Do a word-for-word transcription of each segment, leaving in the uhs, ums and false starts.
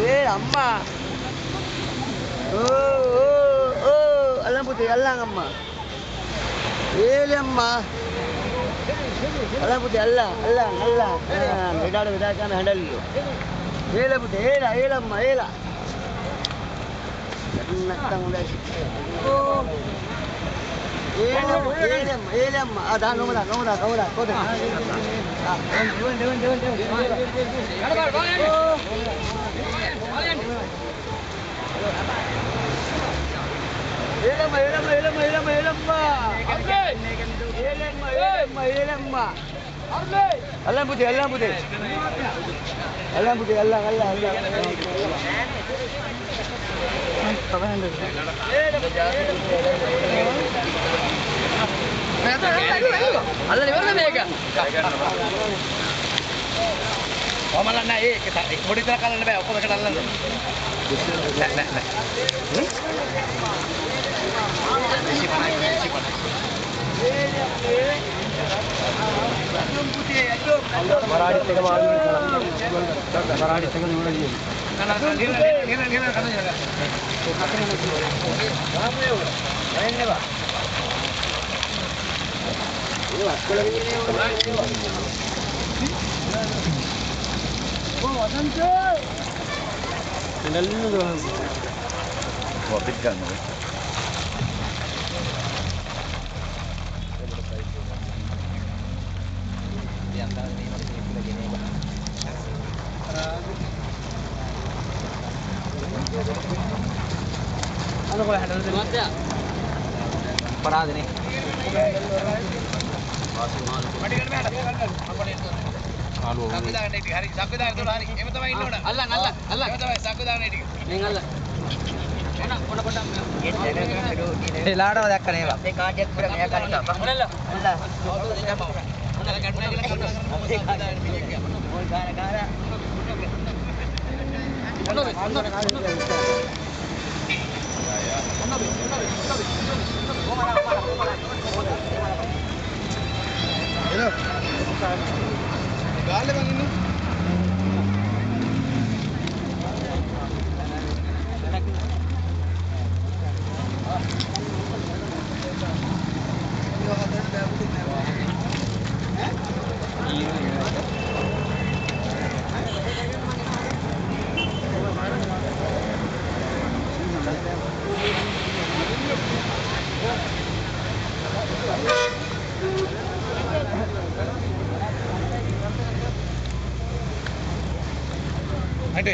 Eh, lama. Oh, oh, oh. Alang putih, alang, amma. Eh, amma. Alang putih, alang, alang, alang. Ah, beda, beda, kami handal dulu. Eh, lah putih, eh, lah, eh, lah, amma, eh, lah. Nak tanggung dah. Oh. Alam putih, alam putih, alam putih, alam, alam, Alam, Parade nih. Mati kan ada apa itu halo sakudana idi hari sakudana itu hari ema thamai innoda alla alla alla ema thamai sakudana idi nen alla ona ona poda e laadawa dakka newa e kaadiyak pura meya kanna alla alla alla ona ganna ganna ona gara gara ona ona gara Hello. Gale bang ini. Ada.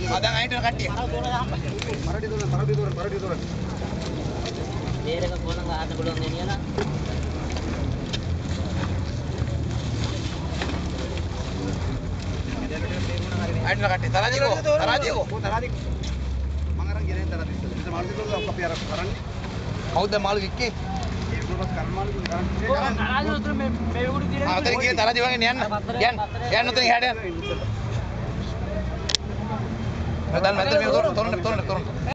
Padang ayo dulu kati. Parodi dulu, parodi dulu, parodi dulu. Dia reka bola enggak ada bola ini lah. Ayo dulu kati. Tarajiko, tarajiko, tarajiko. Mangarang gire tarajiko. Bisa malu dulu apa biar karang. Kau udah malu gigi. Tarajiko terus mewuri gire. Ah, tadi gire tarajiko ini Yan. Yan, Yan nonton enggak ada. Betul betul betul betul betul